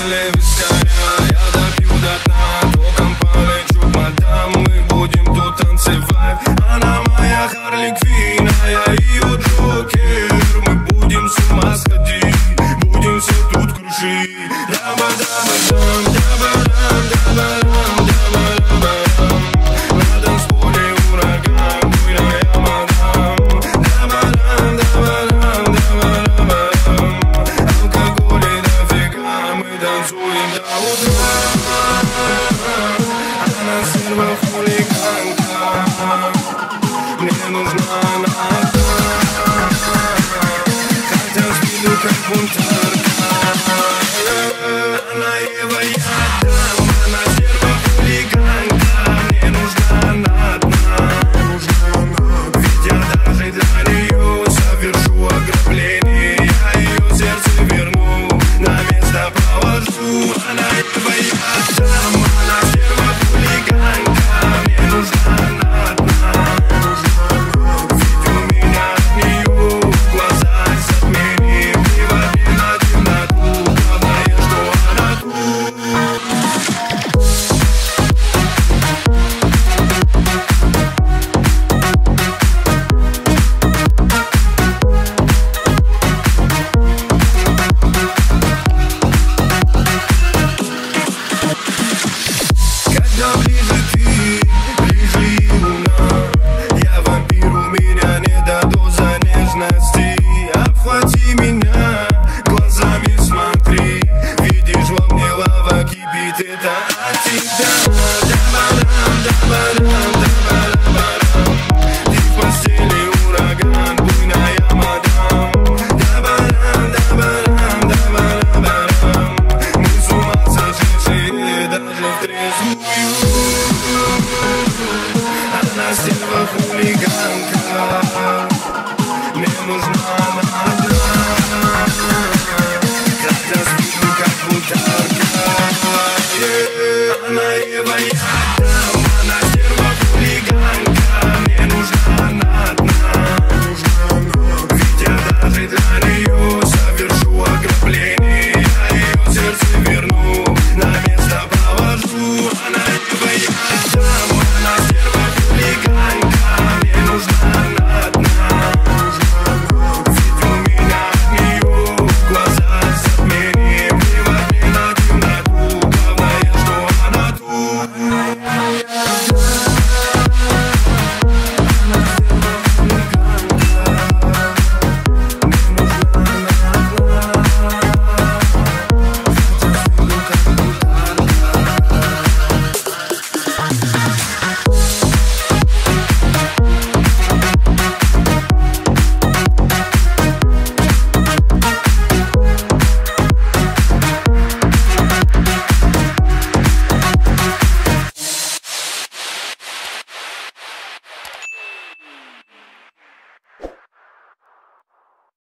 Если веселье я допью до дна, боком полечу, мадам, мы будем тут танцевать. Она моя Харли Квин, а я ее Джокер. Мы будем с ума сходить, будем все тут кружить. Раба-даба-дам, раба-дам-даба-дам. Танцуем до утра.